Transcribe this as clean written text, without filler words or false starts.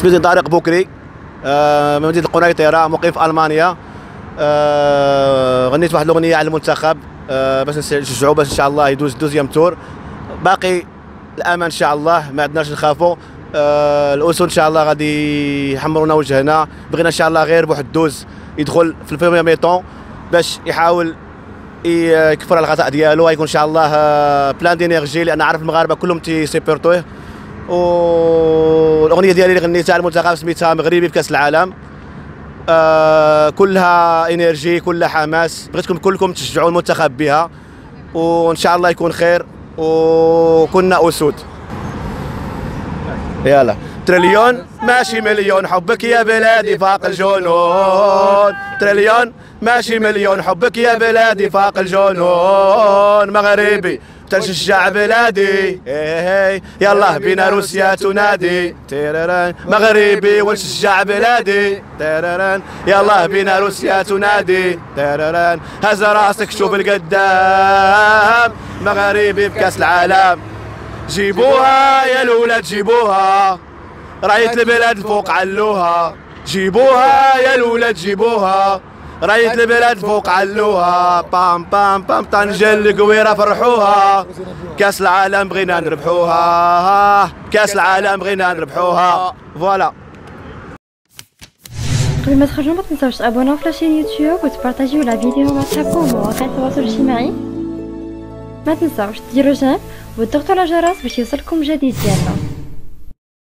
اسميتي طارق بوكري من مدينة القنيطرة، مقيم في ألمانيا. غنيت واحد الأغنية على المنتخب باش نشجعو باش إن شاء الله يدوز دوزيام تور. باقي الأمان إن شاء الله، ما عندناش نخافو. الأسود إن شاء الله غادي يحمرونا وجهنا. بغينا إن شاء الله غير بواحد الدوز يدخل في البريمير ميطون باش يحاول يكفر على الخطأ ديالو، ويكون إن شاء الله بلان دينيرجي، لأن عارف المغاربة كلهم تيسيبورتوه. والأغنية ديالي اللي غنيتها على المنتخب سميتها مغربي بكأس العالم. كلها انرجي، كلها حماس. بغيتكم كلكم تشجعوا المنتخب بها، وان شاء الله يكون خير. وكنا اسود، يلا تريليون ماشي مليون، حبك يا بلادي فاق الجنون. تريليون ماشي مليون، حبك يا بلادي فاق الجنون. مغربي تشجع بلادي، يلا بينا روسيا تنادي. مغربي ونشجع بلادي، يلا بينا روسيا تنادي. هز راسك شوف القدام، مغربي بكأس العالم. جيبوها يا الولاد جيبوها، راية البلاد الفوق علوها. جيبوها يا الولاد جيبوها، راية البلاد فوق علوها. بام بام بام طنجة القويرة فرحوها، كأس العالم بغينا نربحوها، كأس العالم بغينا نربحوها. فوالا، قبل ما تخرجوا ما تنساوش تابوناو في لاشين يوتيوب وتبارطاجيو لا فيديو مع صحابكم ومواقع التواصل الاجتماعي. ما تنساوش ديروا جيم وتضغطوا على الجرس باش يوصلكم جديد ديالنا.